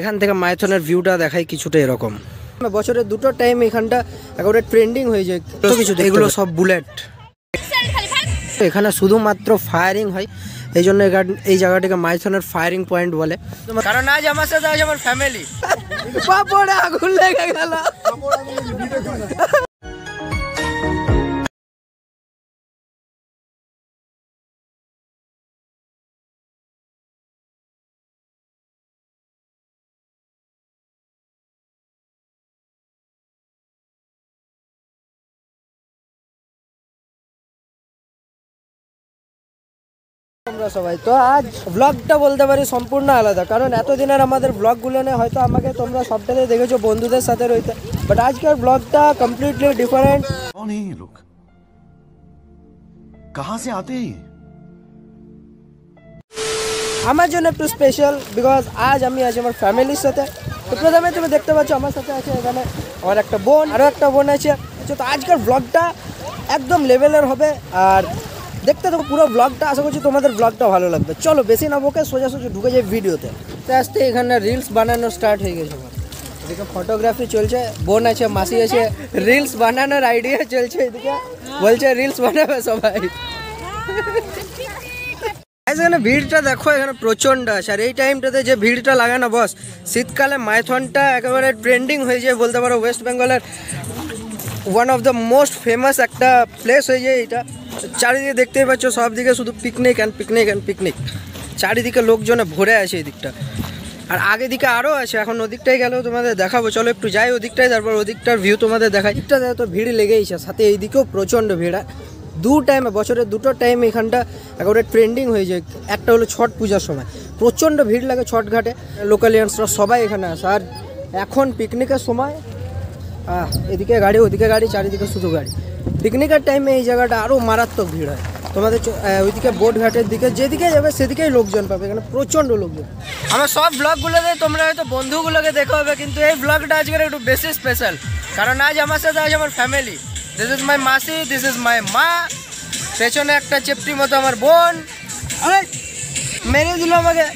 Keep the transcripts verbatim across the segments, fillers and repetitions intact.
एखान थेके माइथনের ভিউটা দেখাই কিছুটা এরকম বছরে দুটো টাইম এখানটা একেবারে ট্রেন্ডিং হয়ে যায় কত কিছু এগুলো সব বুলেট এখানে শুধুমাত্র ফায়ারিং হয় এইজন্য এই জায়গাটাকে মাইথনের ফায়ারিং পয়েন্ট বলে কারণ আজ আমার সাথে আজ আমার ফ্যামিলি পাপড়ে আগুন লেগে গেল পাপড়ে ভিডিও করে আমরা সবাই তো আজ ব্লগটা বলতে পারি সম্পূর্ণ আলাদা কারণ এত দিনের আমাদের ব্লগগুলো না হয়তো আমাকে তোমরা সবটাতে দেখেছো বন্ধুদের সাথে রইতে বাট আজকের ব্লগটা কমপ্লিটলি ডিফারেন্ট কোন এই লোক कहां से आते हैं আমার জন্য একটু স্পেশাল বিকজ আজ আমি আজ আমার ফ্যামিলির সাথে তো প্রথমে তুমি দেখতে পাচ্ছ আমার সাথে আছে এখানে আমার একটা বোন আর একটা বোন আছে তো আজকের ব্লগটা একদম লেভেলের হবে আর देखते तो पूरा ब्लगटा आशा कर तुम्हारे ब्लगटा भलो लगे चलो बेसि ना बोके सोजा सोजा ढुके जाए भिडियोते आस्ते एखे रिल्स बनाना स्टार्ट हो गए फटोग्राफी चलते बोन आछे मासी आछे रिल्स बनाना आइडिया चलते बोलते रिल्स बनाबे सबाई এখানে ভিড়টা দেখো এখানে প্রচন্ড আছে আর এই টাইমটাতে যে ভিড়টা লাগে না বস শীতকালে মাইথনটা একেবারে ট্রেন্ডিং হয়ে যায় বলতে পারো ওয়েস্ট বেঙ্গলের one of the most famous एक प्लेस हो जाए ये चारिदी देखते ही पाच सब दिखे शुद्ध picnic and picnic and picnic चारिदी के लोकजने भरे आए दिक्कत और आगे दिखे आओ आखिर ओदिकटाई गलो तुम्हें देखो चलो एक जाए ओदिकटाई तरह ओदिकटार भिउ तुम्हें देखा दिक्कत तो भीड़ लेगे ही साथ ही दिखे प्रचंड भीड़ दो टाइम बचरे दुटो टाइम एखानटा एकेबारे ट्रेंडिंग हो जाए एक हलो छठ पूजार समय प्रचंड भीड़ लागे छठ घाटे लोकलियन्सरा सबाई एखाने आसे और एखन पिकनिकर समय हाँ एदिके गाड़ी ओदिके गाड़ी चारिदिके शुधु गाड़ी पिकनिकर टाइम ये जगहटा आरो मारात्मक भीड़ है तुम्हारे ओइदिके बोट घाटेर दिके जेदिके जाबे सेदिकेई लोकजन पाबे एखाने प्रचंड लोकजन आमार सब ब्लगगुलोते तोमरा होयतो बंधुगुलोके देखा होबे किन्तु एई ब्लगटा आजकेर एकटु बेशी स्पेशल कारण आज आमार साथे आज आमार फैमिली दिस इज माई मासी दिस इज माई मा पेछने एकटा चेपटी मतो आमार बोन अरे मेरे दिलो आमाके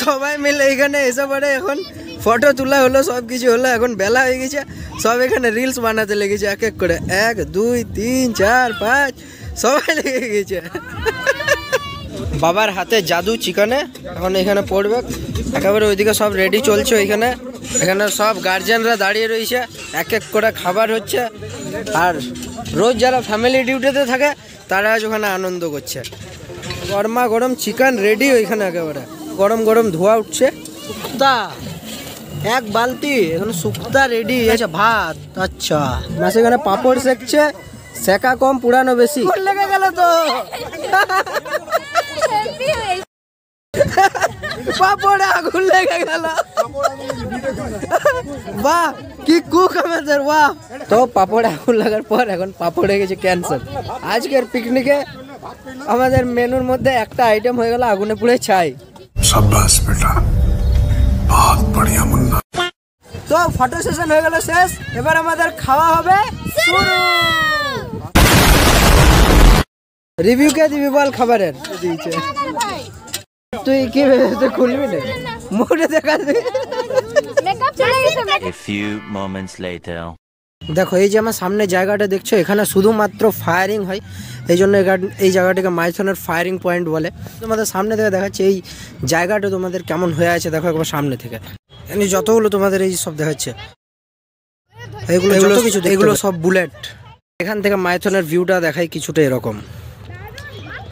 सबाई मिले ये फटो तुला हलो सब किस हलो बेला हो गए सब एखे रिल्स बनाते लेगे एक एक करे एक दुई तीन चार पाँच सबाई लेगे गेछे बाबार हाथे जादू चिकने एखन एखाने पड़बे एकेबारे ओइदिके सब रेडी चलछे एखाने एखाने सब गार्जियनरा दाड़िये रयेछे एक एक करे खाबार होच्छे आर रोज जारा फैमिली डिउटिते थाके तारा ओखाने आनंद करछे गरमा गरम चिकन रेडी ओइखाने एकेबारे गरम गरम धोआ उठछे दा एक बाल्टी एखाने शुक्ता रेडी अच्छा भात अच्छा मासे एखाने पापड़ सेकछे सेका कम पुरानो बेशी लेगे गेल तो पापड़ आगुन लेगे गेल वाह की कुक आमादेर वाह तो पापड़ आगुन लागार पर एखन पापड़ हয়ে গেছে ক্যান্সার আজকের পিকনিকে আমাদের মেনুর মধ্যে একটা আইটেম হয়ে গেল আগুনে পুড়ে ছাই शाबाश बेटा बहुत बढ़िया मुन्ना तो ফটো সেশন হয়ে গেল শেষ এবার আমাদের খাওয়া হবে শুরু রিভিউ কে দিবি বল খাবারের দিয়েছে তুই কি বেতে খুলবি না মুখে দেখা দে মেকআপ চলে গেছে a few moments later देखो ये हमारे सामने जैगा देखो एखे शुधुमात्र फायरिंग है ये जगह के माइथनर फायरिंग पॉइंट बोले तुम्हारे सामने देखा यही जैगा तुम्हारे केमन हो देखो एक बार सामने थे जतगुलो तुम्हारे सब देखा सब बुलेट एखान माइथनर भिउटा देखा किछुटा एरकम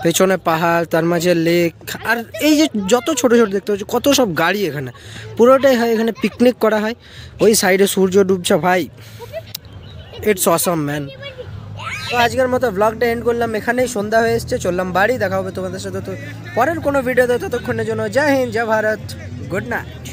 पेছনে पहाड़ तार माझे लेक और ये जो छोटो छोटो देखते हो कत सब गाड़ी एखे पुरोटाई है एखे पिकनिक करा है वही साइडे सूर्य डूबछे भाई It's awesome, man. तो आजकल मतो ब्लगटा एंड करलाम एखानेई सन्ध्या हये एसेछे चललाम बाड़ी। देखा होबे तोमादेर साथे तो परेर कोनो भिडियोते। ततक्षणेर जोन्नो जय हिंद जय भारत गुड नाइट।